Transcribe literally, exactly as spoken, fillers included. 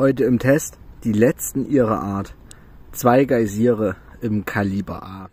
Heute im Test die letzten ihrer Art. Zwei Geysire im Kaliber A.